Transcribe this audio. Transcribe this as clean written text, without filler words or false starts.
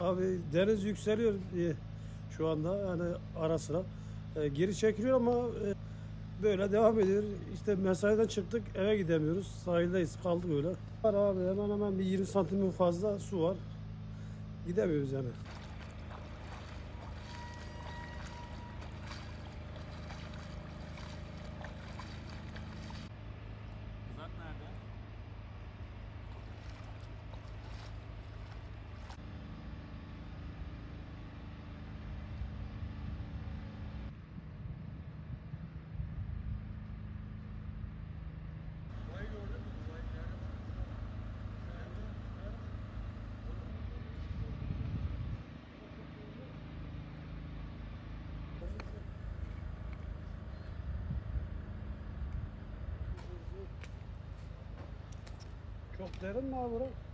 Abi deniz yükseliyor şu anda, yani ara sıra geri çekiliyor ama böyle devam ediyor. İşte mesaiden çıktık, eve gidemiyoruz. Sahildeyiz, kaldık öyle. Var abi, hemen bir 20 santim fazla su var. Gidemiyoruz yani. Kızak nerede? Çok derin mi abi burası?